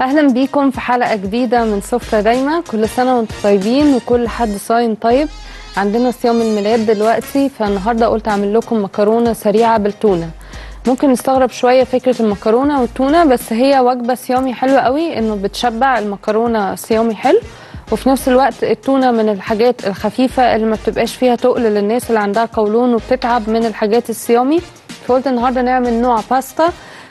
اهلا بيكم في حلقه جديده من سفرة دايمة. كل سنه وانتم طيبين وكل حد صايم طيب. عندنا صيام الميلاد دلوقتي، فالنهارده قلت اعمل لكم مكرونه سريعه بالتونه. ممكن نستغرب شويه فكره المكرونه والتونه، بس هي وجبه صيامي حلوه قوي، انه بتشبع. المكرونه صيامي حلو، وفي نفس الوقت التونه من الحاجات الخفيفه اللي ما بتبقاش فيها تقل للناس اللي عندها قولون وبتتعب من الحاجات الصيامي. فقلت النهارده نعمل نوع باستا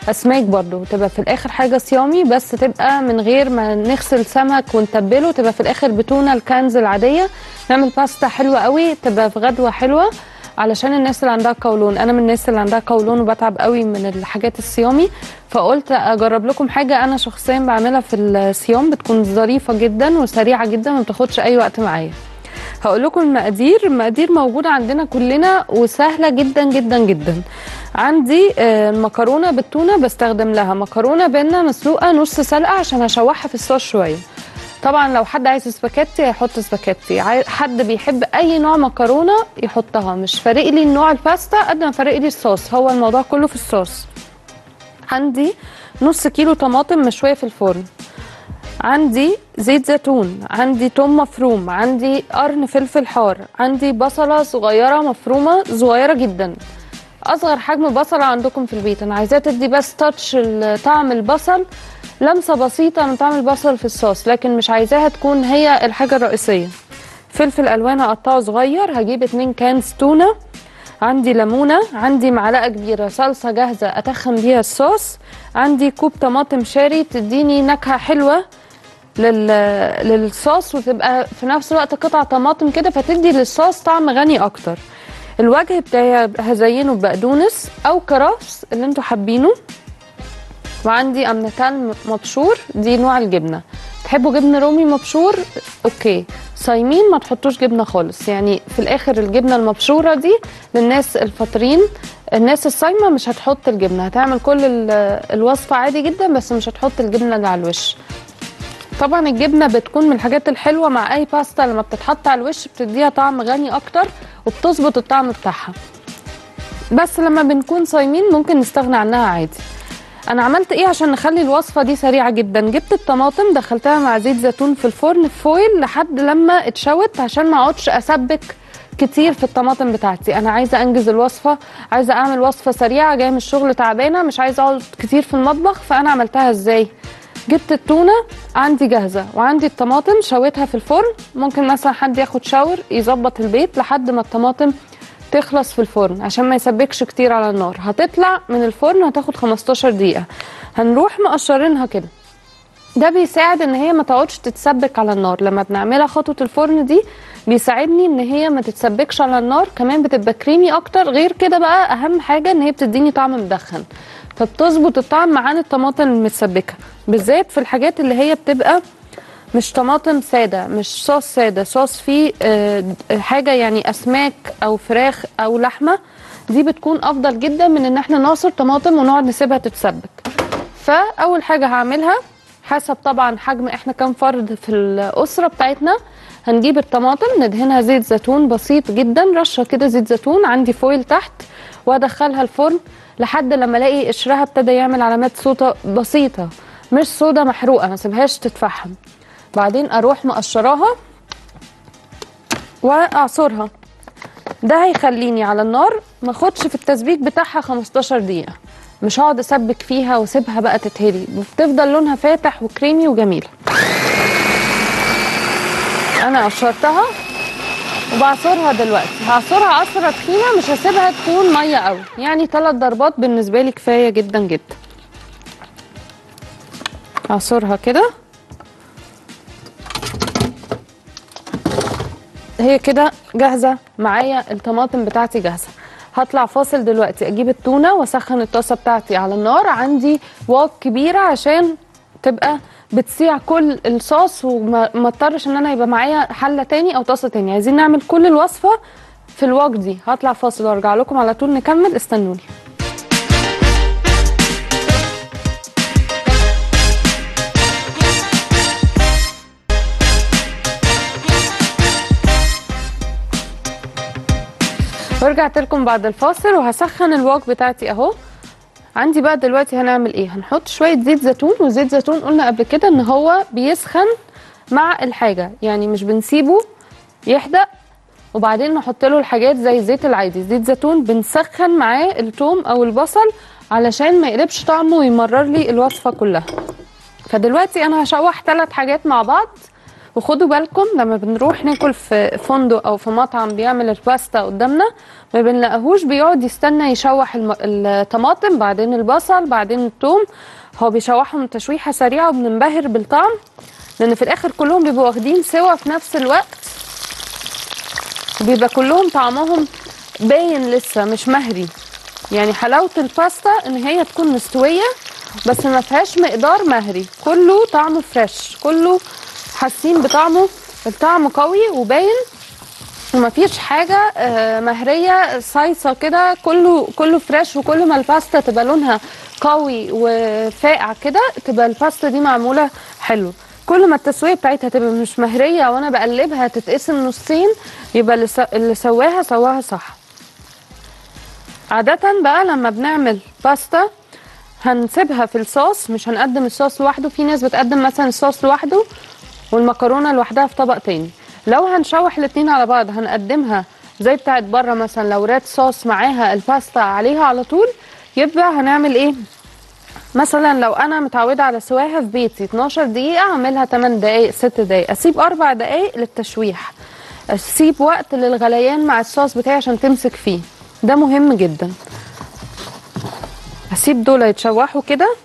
اسماك برضه، تبقى في الاخر حاجه صيامي، بس تبقى من غير ما نغسل سمك ونتبله، تبقى في الاخر بتونه الكنز العاديه. نعمل باستا حلوه قوي، تبقى في غدوه حلوه علشان الناس اللي عندها قولون. انا من الناس اللي عندها قولون وبتعب قوي من الحاجات الصيامي، فقلت اجرب لكم حاجه انا شخصيا بعملها في الصيام، بتكون ظريفه جدا وسريعه جدا وما بتاخدش اي وقت معايا. هقول لكم المقادير. المقادير موجوده عندنا كلنا وسهله جدا جدا جدا. عندي المكرونه بالتونه، بستخدم لها مكرونه بينا مسلوقه نص سلقه عشان هشوحها في الصوص شويه. طبعا لو حد عايز سباكيتي هيحط سباكيتي، حد بيحب اي نوع مكرونه يحطها، مش فارق لي النوع الباستا قد ما فارق لي الصوص، هو الموضوع كله في الصوص. عندي نص كيلو طماطم مشويه في الفرن، عندي زيت زيتون، عندي توم مفروم، عندي قرن فلفل حار، عندي بصله صغيره مفرومه صغيره جدا، اصغر حجم بصله عندكم في البيت، انا عايزاه تدي بس تاتش طعم البصل، لمسه بسيطه من طعم البصل في الصوص، لكن مش عايزاها تكون هي الحاجه الرئيسيه. فلفل الوان هقطعه صغير، هجيب 2 كانز تونه، عندي ليمونه، عندي معلقه كبيره صلصه جاهزه اتخن بيها الصوص، عندي كوب طماطم شاري تديني نكهه حلوه للصوص، وتبقى في نفس الوقت قطع طماطم كده فتدي للصوص طعم غني اكتر. الوجه بتاعي هزينه ببقدونس او كرفس اللي انتوا حابينه، وعندي قرنفل مبشور، دي نوع الجبنه. تحبوا جبن رومي مبشور اوكي، صايمين ما تحطوش جبنه خالص، يعني في الاخر الجبنه المبشوره دي للناس الفاطرين. الناس الصايمه مش هتحط الجبنه، هتعمل كل الوصفه عادي جدا بس مش هتحط الجبنه اللي على الوش. طبعا الجبنه بتكون من الحاجات الحلوه مع اي باستا، لما بتتحط على الوش بتديها طعم غني اكتر وبتظبط الطعم بتاعها، بس لما بنكون صايمين ممكن نستغنى عنها عادي. انا عملت ايه عشان نخلي الوصفه دي سريعه جدا؟ جبت الطماطم دخلتها مع زيت زيتون في الفرن فويل لحد لما اتشوت، عشان ما اقعدش اسبك كتير في الطماطم بتاعتي. انا عايزه انجز الوصفه، عايزه اعمل وصفه سريعه، جايه من الشغل تعبانه مش عايزه اقعد كتير في المطبخ. فانا عملتها ازاي؟ جبت التونه عندي جاهزه وعندي الطماطم شويتها في الفرن، ممكن مثلا حد ياخد شاور يظبط البيت لحد ما الطماطم تخلص في الفرن عشان ما يسبكش كتير على النار. هتطلع من الفرن هتاخد 15 دقيقه، هنروح مقشرينها كده. ده بيساعد ان هي ما تقعدش تتسبك على النار، لما بنعملها خطوه الفرن دي بيساعدني ان هي ما تتسبكش على النار، كمان بتبقى كريمي اكتر. غير كده بقى اهم حاجه ان هي بتديني طعم مدخن، فبتظبط الطعم عن الطماطم المتسبكه، بالذات في الحاجات اللي هي بتبقى مش طماطم ساده، مش صوص ساده، صوص فيه حاجه يعني اسماك او فراخ او لحمه، دي بتكون افضل جدا من ان احنا نعصر طماطم ونقعد نسيبها تتسبك. فاول حاجه هعملها حسب طبعا حجم احنا كام فرد في الاسره بتاعتنا، هنجيب الطماطم ندهنها زيت زيتون بسيط جدا، رشه كده زيت زيتون، عندي فويل تحت، وادخلها الفرن لحد لما الاقي قشرها ابتدى يعمل علامات سودا بسيطه، مش سودا محروقه، ما سيبهاش تتفحم. بعدين اروح مقشراها واعصرها، ده هيخليني على النار ما اخدش في التسبيك بتاعها 15 دقيقه، مش هقعد اسبك فيها واسيبها بقى تتهري، بتفضل لونها فاتح وكريمي وجميل. انا قشرتها وبعصرها دلوقتي، هعصرها عصره تخينه، مش هسيبها تكون ميه قوي، يعني 3 ضربات بالنسبه لي كفايه جدا جدا. اعصرها كده، هي كده جاهزه معايا، الطماطم بتاعتي جاهزه. هطلع فاصل دلوقتي اجيب التونه واسخن الطاسه بتاعتي على النار، عندي واق كبيره عشان تبقى بتسيع كل الصوص وما اضطرش ان انا يبقى معايا حله تاني او طاسه تاني. عايزين نعمل كل الوصفه في الواق دي. هطلع فاصل وارجع لكم على طول نكمل، استنوني. ورجعت لكم بعد الفاصل وهسخن الواق بتاعتي اهو، عندي بقى دلوقتي هنعمل ايه؟ هنحط شويه زيت زيتون، وزيت زيتون قلنا قبل كده ان هو بيسخن مع الحاجه، يعني مش بنسيبه يحدق وبعدين نحط له الحاجات زي الزيت العادي. زيت زيتون بنسخن معاه الثوم او البصل علشان ما يقلبش طعمه ويمرر لي الوصفه كلها. فدلوقتي انا هشوح 3 حاجات مع بعض، وخدوا بالكم لما بنروح ناكل في فندق او في مطعم بيعمل الباستا قدامنا ما بنلاقيهوش بيقعد يستنى يشوح الطماطم بعدين البصل بعدين الثوم، هو بيشوحهم تشويحه سريعه وبننبهر بالطعم لان في الاخر كلهم بيبقوا واخدين سوا في نفس الوقت، وبيبقى كلهم طعمهم باين لسه مش مهري. يعني حلاوه الباستا ان هي تكون مستويه بس ما فيهاش مقدار مهري، كله طعمه فريش، كله حاسين بطعمه، الطعم قوي وباين ومفيش حاجه مهريه صيصه كده، كله فريش. وكل ما الباستا تبقى لونها قوي وفاقع كده تبقى الباستا دي معموله حلو. كل ما التسويه بتاعتها تبقى مش مهريه وانا بقلبها تتقسم نصين يبقى اللي سواها صح. عاده بقى لما بنعمل باستا هنسيبها في الصوص، مش هنقدم الصوص لوحده، في ناس بتقدم مثلا الصوص لوحده والمكرونه لوحدها في طبق تاني. لو هنشوح الاتنين على بعض هنقدمها زي بتاعت بره، مثلا لو ريد صوص معاها الباستا عليها على طول، يبقى هنعمل ايه؟ مثلا لو انا متعوده على سواها في بيتي 12 دقيقه اعملها 8 دقائق 6 دقائق، اسيب 4 دقائق للتشويح، اسيب وقت للغليان مع الصوص بتاعي عشان تمسك فيه، ده مهم جدا. اسيب دول يتشوحوا كده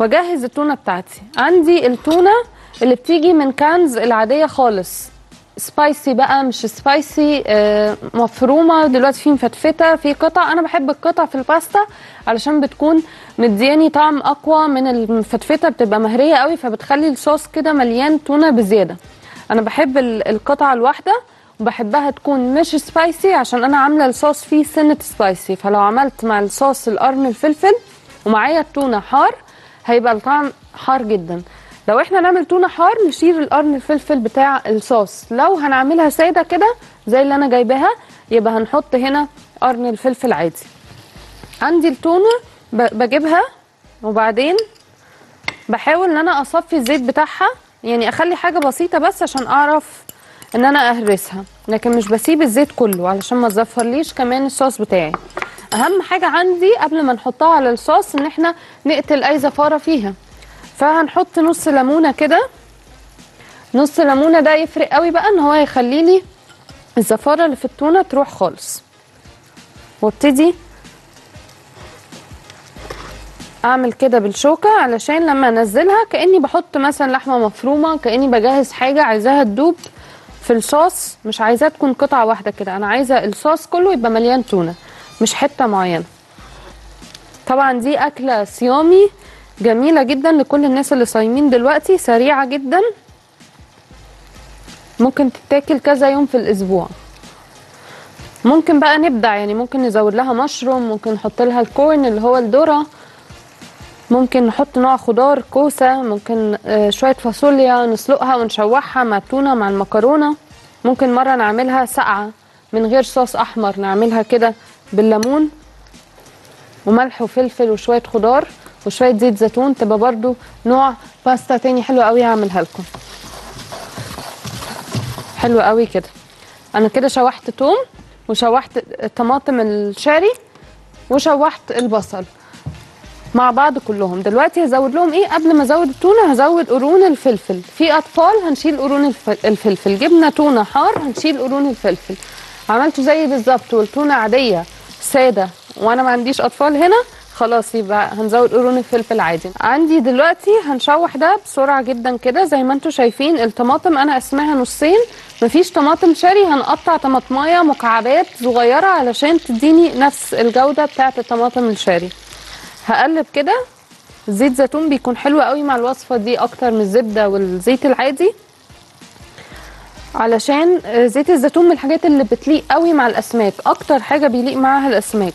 واجهز التونه بتاعتي. عندي التونه اللي بتيجي من كانز العاديه خالص، سبايسي بقى مش سبايسي، مفرومه دلوقتي في مفتفته في قطع، انا بحب القطع في الباستا علشان بتكون مدياني طعم اقوى من المفتفته، بتبقى مهريه قوي فبتخلي الصوص كده مليان تونه بزياده. انا بحب القطعه الواحده وبحبها تكون مش سبايسي عشان انا عامله الصوص فيه سنه سبايسي، فلو عملت مع الصوص القرن الفلفل ومعايا التونه حار هيبقى الطعم حار جدا. لو احنا نعمل تونه حار نشيل القرن الفلفل بتاع الصوص، لو هنعملها ساده كده زي اللي انا جايباها يبقى هنحط هنا قرن الفلفل عادي. عندي التونه بجيبها وبعدين بحاول ان انا اصفي الزيت بتاعها، يعني اخلي حاجه بسيطه بس عشان اعرف ان انا اهرسها، لكن مش بسيب الزيت كله علشان ما تزفرليش كمان الصوص بتاعي. اهم حاجه عندي قبل ما نحطها على الصوص ان احنا نقتل اي زفاره فيها، فهنحط نص ليمونه كده، نص ليمونه ده يفرق قوي بقى ان هو هيخليلي الزفاره اللي في التونه تروح خالص. وابتدي اعمل كده بالشوكه علشان لما انزلها كاني بحط مثلا لحمه مفرومه، كاني بجهز حاجه عايزاها تدوب في الصوص، مش عايزاها تكون قطعه واحده كده، انا عايزه الصوص كله يبقى مليان تونه مش حته معينه. طبعا دي اكله صيامي جميله جدا لكل الناس اللي صايمين دلوقتي، سريعه جدا ممكن تتاكل كذا يوم في الاسبوع. ممكن بقى نبدع، يعني ممكن نزود لها مشروم، ممكن نحط لها الكورن اللي هو الذره، ممكن نحط نوع خضار كوسه، ممكن شويه فاصوليا نسلقها ونشوحها مع التونه مع المكرونه. ممكن مره نعملها ساقعه من غير صوص احمر، نعملها كده بالليمون وملح وفلفل وشويه خضار وشويه زيت زيتون، تبقى برضو نوع باستا تاني حلو قوي هعملها لكم. حلو قوي كده. انا كده شوحت توم وشوحت الطماطم الشاري وشوحت البصل مع بعض كلهم. دلوقتي هزود لهم ايه؟ قبل ما ازود التونه هزود قرون الفلفل، في اطفال هنشيل قرون الفلفل، جبنا تونه حار هنشيل قرون الفلفل. عملته زي بالظبط والتونه عاديه ساده وانا ما عنديش اطفال هنا خلاص يبقى هنزود قرون الفلفل عادي. عندي دلوقتي هنشوح ده بسرعه جدا كده زي ما انتم شايفين. الطماطم انا قسماها نصين، مفيش طماطم شاري، هنقطع طماطمايه مكعبات صغيره علشان تديني نفس الجوده بتاعه الطماطم الشاري. هقلب كده. زيت زيتون بيكون حلو قوي مع الوصفه دي اكتر من الزبده والزيت العادي، علشان زيت الزيتون من الحاجات اللي بتليق قوي مع الاسماك، اكتر حاجه بيليق معاها الاسماك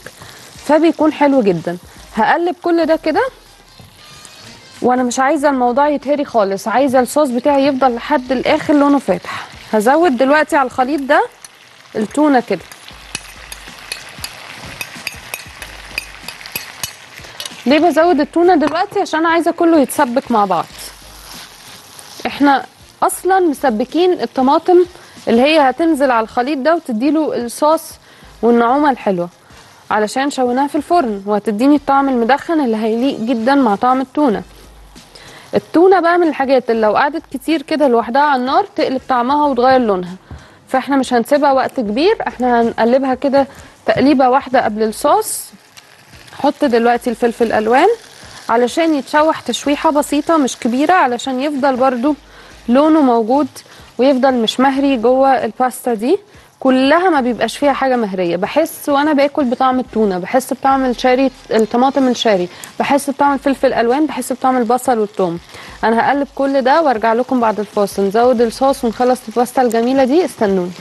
فبيكون حلو جدا. هقلب كل ده كده وانا مش عايزه الموضوع يتهري خالص، عايزه الصوص بتاعي يفضل لحد الاخر لونه فاتح. هزود دلوقتي على الخليط ده التونه كده، ليه بزود التونه دلوقتي؟ عشان عايزه كله يتسبك مع بعض. احنا اصلا مسبكين الطماطم اللي هي هتنزل على الخليط ده وتديله الصوص والنعومه الحلوه، علشان شويناها في الفرن وهتديني الطعم المدخن اللي هيليق جدا مع طعم التونه. التونه بقى من الحاجات اللي لو قعدت كتير كده لوحدها على النار تقلب طعمها وتغير لونها، فاحنا مش هنسيبها وقت كبير، احنا هنقلبها كده تقليبه واحده قبل الصوص. حط دلوقتي الفلفل الالوان علشان يتشوح تشويحه بسيطه مش كبيره، علشان يفضل برضو لونه موجود ويفضل مش مهري جوه الباستا دي كلها، ما بيبقاش فيها حاجه مهريه. بحس وانا باكل بطعم التونه، بحس بطعم الشاري، الطماطم الشاري، بحس بطعم الفلفل الالوان، بحس بطعم البصل والثوم. انا هقلب كل ده وارجع لكم بعد الفاصل نزود الصوص ونخلص الباستا الجميله دي. استنوني.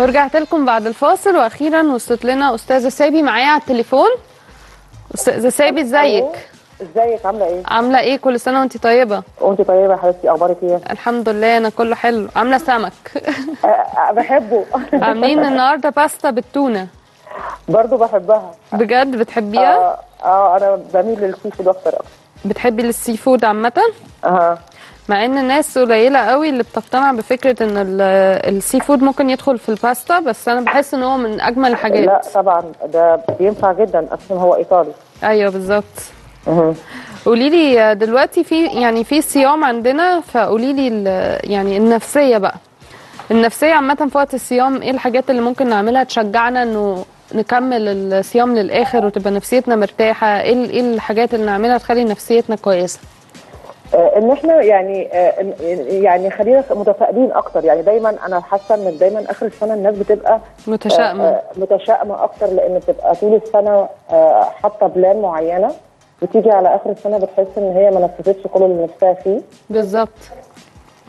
ورجعت لكم بعد الفاصل، واخيرا وصلت لنا استاذه سابي معايا على التليفون. استاذه سابي ازيك؟ ازيك، عامله ايه؟ عامله ايه؟ كل سنه وانت طيبه. وانت طيبه يا حبيبتي، اخبارك ايه؟ الحمد لله انا كله حلو. عامله سمك بحبه عاملين النهارده باستا بالتونه برضو بحبها. بجد بتحبيها؟ انا بميل للسي فود اكتر. بتحبي للسي فود عامه؟ مع ان الناس قليله قوي اللي بتقتنع بفكره ان السي فود ممكن يدخل في الباستا، بس انا بحس ان هو من اجمل الحاجات. لا طبعا ده بينفع جدا، اصلا هو ايطالي. ايوه بالظبط. قولي لي دلوقتي في صيام عندنا، فقولي لي النفسيه بقى، النفسيه عامه في وقت الصيام ايه الحاجات اللي ممكن نعملها تشجعنا انه نكمل الصيام للاخر وتبقى نفسيتنا مرتاحه؟ ايه الحاجات اللي نعملها تخلي نفسيتنا كويسه؟ ان احنا خلينا متفائلين اكتر. دايما انا حاسه ان دايما اخر السنه الناس بتبقى متشائمه اكتر، لان بتبقى طول السنه حاطه بلان معينه، بتيجي على اخر السنه بتحس ان هي ما نفذتش كل اللي نفسها فيه. بالظبط.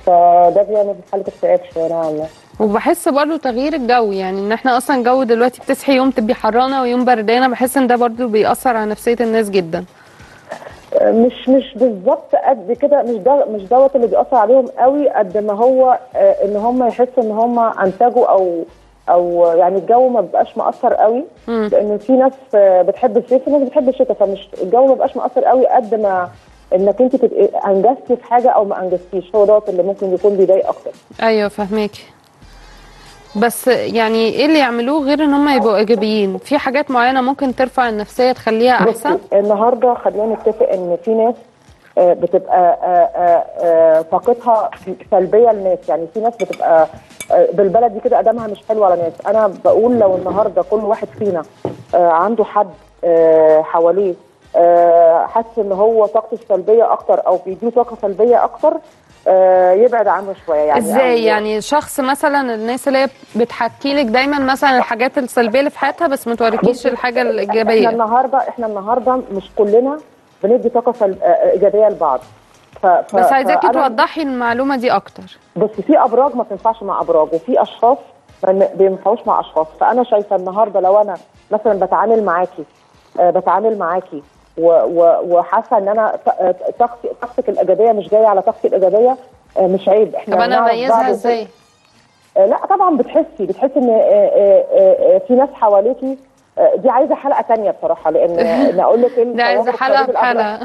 فده بيعمل حاله اكتئاب شويه نوعا ما. وبحس برضه تغيير الجو، ان احنا اصلا الجو دلوقتي بتصحي يوم تبقي حرانه ويوم بردانه، بحس ان ده برضه بيأثر على نفسيه الناس جدا. مش بالظبط قد كده، مش دوت اللي بيأثر عليهم قوي قد ما هو ان هم يحسوا ان هم انتجوا او الجو ما بيبقاش مأثر قوي، لان في ناس بتحب الصيف وناس بتحب الشتاء، فمش الجو ما بيبقاش مأثر قوي قد ما انك انت تبقي انجزتي في حاجه او ما انجزتيش، هو دوت اللي ممكن يكون بيضايق اكتر. ايوه فهماكي. بس ايه اللي يعملوه غير ان هم يبقوا ايجابيين؟ في حاجات معينه ممكن ترفع النفسيه تخليها احسن؟ النهارده خلينا نتفق ان في ناس بتبقى طاقتها سلبيه للناس، في ناس بتبقى بالبلد دي كده قدمها مش حلو على ناس. انا بقول لو النهارده كل واحد فينا عنده حد حواليه حاسس ان هو طاقته سلبيه اكتر او بيديه طاقه سلبيه اكتر، يبعد عنه شويه. ازاي؟ شخص مثلا، الناس اللي هي بتحكي لك دايما مثلا الحاجات السلبيه اللي في حياتها بس ما توريكيش الحاجه الايجابيه. احنا النهارده مش كلنا بندي طاقه ايجابيه لبعض، بس عايزاكي توضحي المعلومه دي اكتر. بصي، في ابراج ما تنفعش مع ابراج، وفي اشخاص ما بينفعوش مع اشخاص. فانا شايفه النهارده لو انا مثلا بتعامل معاكي وحاسه ان انا طاقتك الايجابيه مش جايه على طاقتي الايجابيه، مش عيب. احنا طب انا اميزها ازاي؟ لا طبعا بتحسي ان في ناس حواليكي. دي عايزه حلقه ثانيه بصراحه، لان انا اقول لك ان عايزه حلقه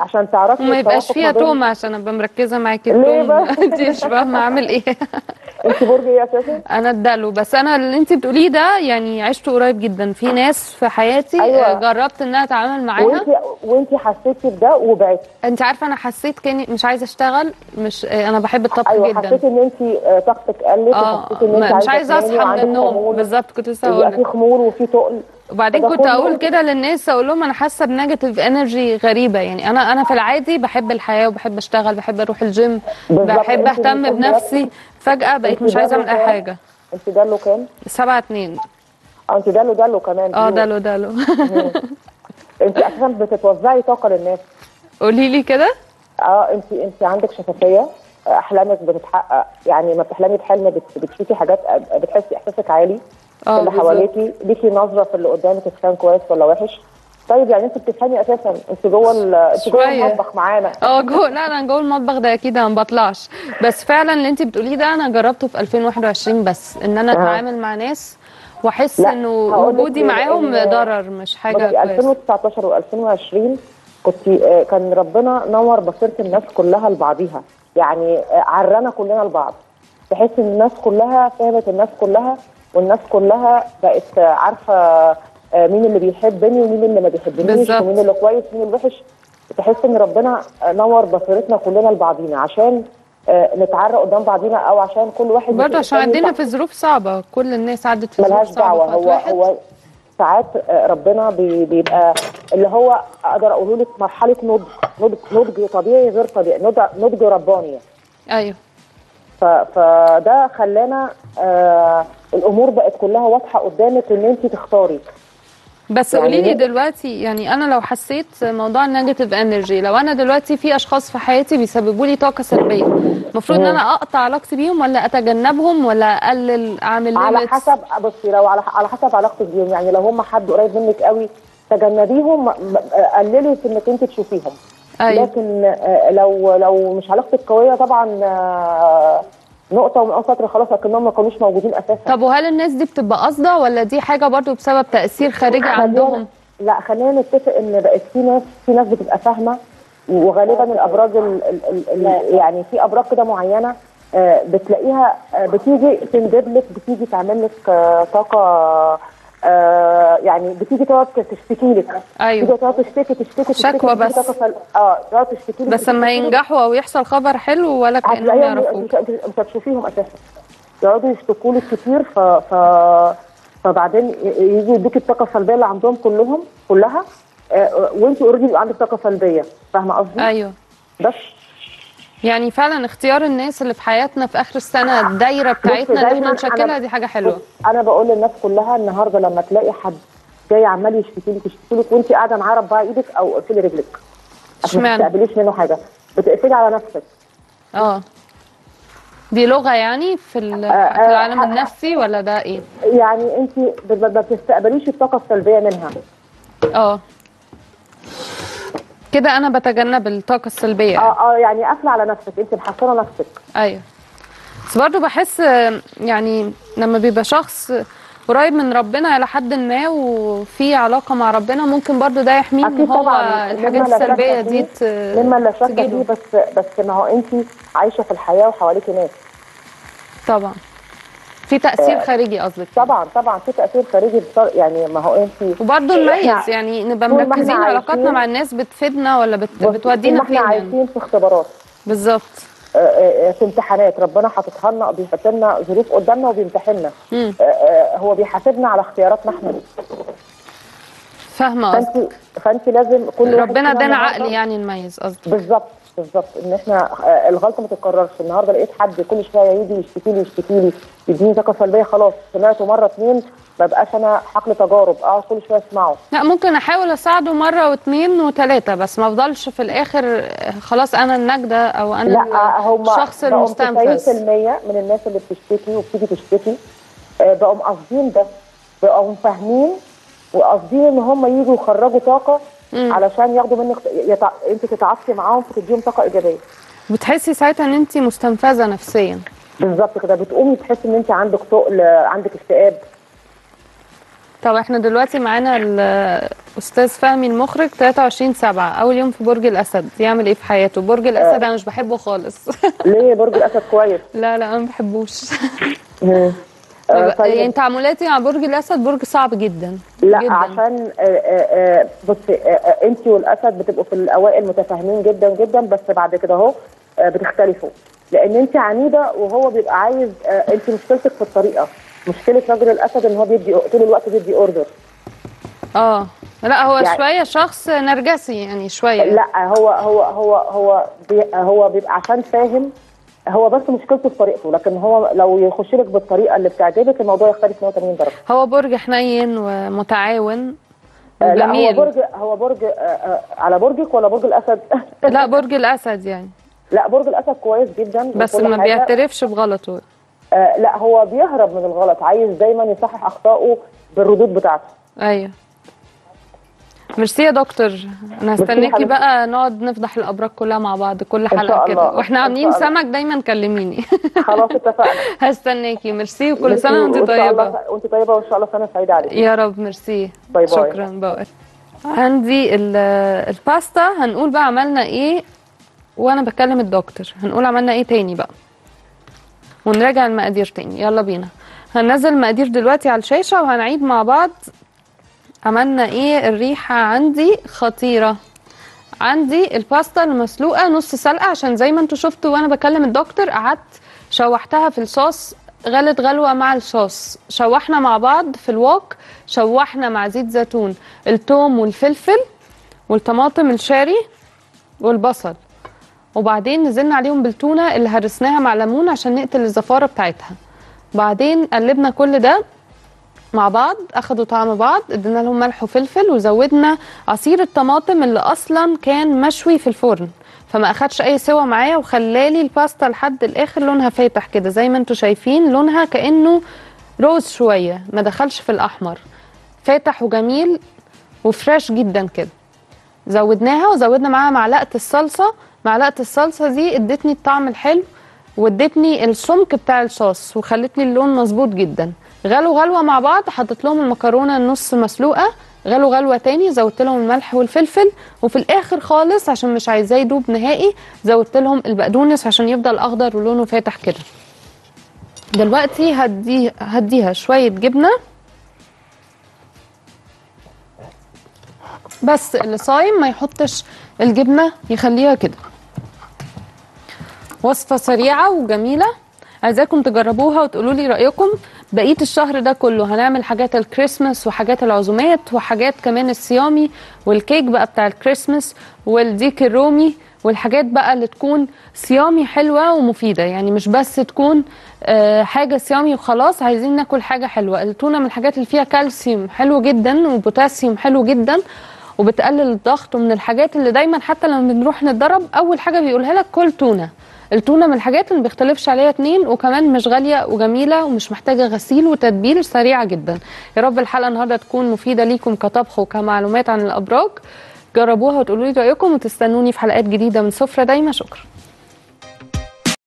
عشان تعرفي ما يبقاش فيها توم، عشان ابقى مركزه معاكي. التوم انت مش فاهمه اعمل ايه. انت برج ايه اساسا؟ انا الدلو. بس انا اللي انت بتقوليه ده عشته قريب جدا، في ناس في حياتي. أيوة. جربت ان انا اتعامل معاها وانت حسيتي بده وبعدتي. انت عارفه انا حسيت كاني مش عايزه اشتغل، مش انا بحب الطبخ. أيوة. جدا. حسيتي ان انت طاقتك قلت، وحسيتي ان انت مش عايزه اصحى من النوم. بالظبط، كنت لسه هقول لك خمول وفي تقل. وبعدين كنت اقول كده للناس، اقول لهم انا حاسه بنيجاتيف انرجي غريبه، انا في العادي بحب الحياه وبحب اشتغل، بحب اروح الجيم، بحب اهتم بنفسي. فجاه بقيت مش عايزه اعمل اي حاجه. انت دلو كام؟ 7-2. انت دلو كمان. دلو انت اساسا بتتوزعي طاقه للناس. قولي لي كده. انت عندك شفافيه، احلامك بتتحقق، ما بتحلمي بحلم بتشوفي حاجات، بتحسي احساسك عالي اللي حواليكي، ليكي نظره في اللي قدامك اذا كان كويس ولا وحش. طيب يعني انت بتفهمي اساسا، انت جوه المطبخ معانا. جوه، لا انا جوه المطبخ ده اكيد انا ما بطلعش، بس فعلا اللي انت بتقوليه ده انا جربته في 2021 بس، ان انا اتعامل مع ناس واحس انه وجودي معاهم ضرر مش حاجه كويسه. 2019 و2020 كان ربنا نور بصيره الناس كلها لبعضيها، يعني عرنا كلنا لبعض، بحيث ان الناس كلها فهمت الناس كلها، والناس كلها بقت عارفه مين اللي بيحبني ومين اللي ما بيحبنيش، ومين اللي كويس ومين اللي وحش. تحس ان ربنا نور بصيرتنا كلنا لبعضينا عشان نتعرى قدام بعضينا، او عشان كل واحد برضه عشان عدينا في ظروف صعبه، كل الناس عدت في ظروف صعبه. ملهاش دعوه، هو ساعات ربنا بيبقى اللي هو اقدر اقول لك مرحله نضج، نضج طبيعي غير طبيعي، نضج رباني. ايوه، فده خلانا الامور بقت كلها واضحه قدامك ان انت تختاري. بس يعني قولي لي دلوقتي، يعني انا لو حسيت موضوع النيجاتيف انرجي، لو انا دلوقتي في اشخاص في حياتي بيسببوا لي طاقه سلبيه، المفروض ان انا اقطع علاقتي بيهم ولا اتجنبهم ولا اقلل، اعمل على حسب، بصي لو على حسب علاقتك بيهم، يعني لو هم حد قريب منك قوي تجنبيهم، قللي في انك انت تشوفيهم. أيوة. لكن لو مش علاقتك قويه طبعا نقطه ومن سطر خلاص اكنهم ما كانوش موجودين اساسا. طب وهل الناس دي بتبقى قاصده ولا دي حاجه برضو بسبب تاثير خارجي عندهم؟ لا خلينا نتفق ان بقت في ناس بتبقى فاهمه، وغالبا الابراج يعني في ابراج كده معينه بتلاقيها بتيجي تندب لك، بتيجي تعمل لك طاقه، يعني بتيجي تقعد تشتكي لك. ايوه، بتيجي تقعد تشتكي شكوى بس، تقعد تشتكي لك بس لما ينجحوا او يحصل خبر حلو ولا كانهم يعرفوك، مش هتشوفيهم اساسا، يقعدوا يشتكوا لك كتير. فبعدين يجي يدوك الطاقه السلبيه اللي عندهم كلها وانت اوريدي بيبقى عندك طاقه سلبيه، فاهمه قصدي؟ ايوه، بس يعني فعلا اختيار الناس اللي في حياتنا في اخر السنه، الدايره بتاعتنا اللي احنا نشكلها دي حاجه حلوه. انا بقول للناس كلها النهارده لما تلاقي حد جاي عمال يشتكي لك وانت قاعده معاه، ربعي ايدك او اقفلي رجلك عشان ما تستقبليش منه حاجه، بتقفلي على نفسك. دي لغه يعني في العالم النفسي ولا ده ايه؟ يعني انت ما بتستقبليش الطاقه السلبيه منها. كده انا بتجنب الطاقه السلبيه. يعني قافله على نفسك، انت محصنه نفسك. ايوه، بس برضه بحس يعني لما بيبقى شخص قريب من ربنا الى حد ما وفي علاقه مع ربنا، ممكن برضه ده يحميه ان هو الحاجات السلبيه دي لما لا شك فيه. بس ما هو انت عايشه في الحياه وحواليكي ناس، طبعا في تأثير خارجي. قصدك طبعا في تأثير خارجي، يعني ما هو انت وبرضه نميز، يعني نبقى مركزين علاقاتنا مع الناس بتفيدنا ولا بتودينا فين. احنا عايشين في اختبارات بالظبط، في امتحانات ربنا حاططها لنا، بيحط لنا ظروف قدامنا وبيمتحننا. هو بيحاسبنا على اختياراتنا احنا. فاهمه قصدك، فانت لازم كل ربنا ادانا عقل يعني نميز. قصدك بالظبط ان احنا الغلطه ما تتكررش. النهارده لقيت حد كل شويه يجي يشتكي لي يديني طاقه سلبيه، خلاص سمعته مره اتنين، ما بقاش انا حقل تجارب اقعد كل شويه اسمعه. لا، ممكن احاول اساعده مره واتنين وتلاته، بس ما افضلش في الاخر خلاص انا النجده او انا الشخص المستنفذ. 90% من الناس اللي بتشتكي بقوا مقصدين ده، بقوا فاهمين وقصدين ان هم يجوا يخرجوا طاقه علشان ياخدوا منك، انت تتعاطفي معاهم فتديهم طاقه ايجابيه. بتحسي ساعتها ان انت مستنفذه نفسيا. بالظبط كده، بتقومي تحسي ان انت عندك ثقل، عندك اكتئاب. طب احنا دلوقتي معانا الاستاذ فهمي المخرج، 23/7 اول يوم في برج الاسد، يعمل ايه في حياته؟ برج الاسد انا مش بحبه خالص. ليه؟ برج الاسد كويس. لا انا ما بحبوش. طيب. يعني تعاملاتي مع برج الاسد، برج صعب جدا. لا جداً. عشان بصي، انت والاسد بتبقوا في الاوائل متفاهمين جدا جدا، بس بعد كده اهو بتختلفوا، لان انت عنيده وهو بيبقى عايز، انت مشكلتك في الطريقه. مشكله رجل الاسد ان هو بيدي طول الوقت بيدي اوردر. لا هو يعني شويه شخص نرجسي يعني شويه. لا هو بيبقى عشان فاهم، هو بس مشكلته في طريقته، لكن هو لو يخش لك بالطريقه اللي بتعجبك الموضوع يختلف 180 درجه. هو برج حنين ومتعاون وجميل. هو برج على برجك ولا برج الاسد؟ لا برج الاسد يعني. لا برج الاسد كويس جدا، بس ما بيعترفش بغلطه. لا هو بيهرب من الغلط، عايز دايما يصحح اخطائه بالردود بتاعته. ايوه ميرسي يا دكتور، انا هستناكي بقى نقعد نفضح الابراج كلها مع بعض كل حلقه كده، واحنا عاملين سمك دايما كلميني. خلاص اتفقنا. هستناكي. ميرسي وكل سنه وانت طيبه. وانت طيبه وان شاء الله سنه سعيده عليك يا رب. ميرسي. باي باي. شكرا. بقى عندي الباستا، هنقول بقى عملنا ايه وانا بكلم الدكتور، هنقول عملنا ايه تاني بقى ونراجع المقادير تاني. يلا بينا، هننزل المقادير دلوقتي على الشاشه وهنعيد مع بعض عملنا ايه. الريحه عندي خطيره، عندي الباستا المسلوقه نص سلقه، عشان زي ما انتوا شفتوا وانا بكلم الدكتور قعدت شوحتها في الصوص، غلت غلوه مع الصوص، شوحنا مع بعض في الوك، شوحنا مع زيت زيتون الثوم والفلفل والطماطم الشاري والبصل، وبعدين نزلنا عليهم بالتونه اللي هرسناها مع ليمون عشان نقتل الزفاره بتاعتها، بعدين قلبنا كل ده مع بعض، اخدوا طعم بعض، ادينا لهم ملح وفلفل، وزودنا عصير الطماطم اللي اصلا كان مشوي في الفرن فما اخدش اي سوى معايا، وخلالي الباستا لحد الاخر لونها فاتح كده زي ما انتم شايفين، لونها كانه روز شويه ما دخلش في الاحمر، فاتح وجميل وفريش جدا كده. زودناها وزودنا معاها معلقه الصلصه، معلقه الصلصه دي ادتني الطعم الحلو وادتني السمك بتاع الصوص وخلتني اللون مظبوط جدا. غلوا غلوه مع بعض، حطيت لهم المكرونه النص مسلوقه، غلوا غلوه تاني، زودت لهم الملح والفلفل، وفي الاخر خالص عشان مش عايزاه يدوب نهائي زودت لهم البقدونس عشان يفضل اخضر ولونه فاتح كده. دلوقتي هديها شويه جبنه بس، اللي صايم ما يحطش الجبنه يخليها كده. وصفه سريعه وجميله عايزاكم تجربوها وتقولوا لي رايكم. بقيه الشهر ده كله هنعمل حاجات الكريسماس وحاجات العزومات وحاجات كمان الصيامي والكيك بقى بتاع الكريسماس والديك الرومي والحاجات بقى اللي تكون صيامي حلوه ومفيده، يعني مش بس تكون حاجه صيامي وخلاص، عايزين ناكل حاجه حلوه. التونه من الحاجات اللي فيها كالسيوم حلو جدا وبوتاسيوم حلو جدا وبتقلل الضغط، ومن الحاجات اللي دايما حتى لما بنروح نتدرب اول حاجه بيقولها لك كل تونه. التونه من الحاجات اللي بيختلفش عليها اتنين، وكمان مش غاليه وجميله ومش محتاجه غسيل وتتبيل، سريعه جدا. يا رب الحلقه النهارده تكون مفيده ليكم كطبخ وكمعلومات عن الابراج، جربوها وتقولوا لي رايكم، وتستنوني في حلقات جديده من سفره دايمه. شكرا.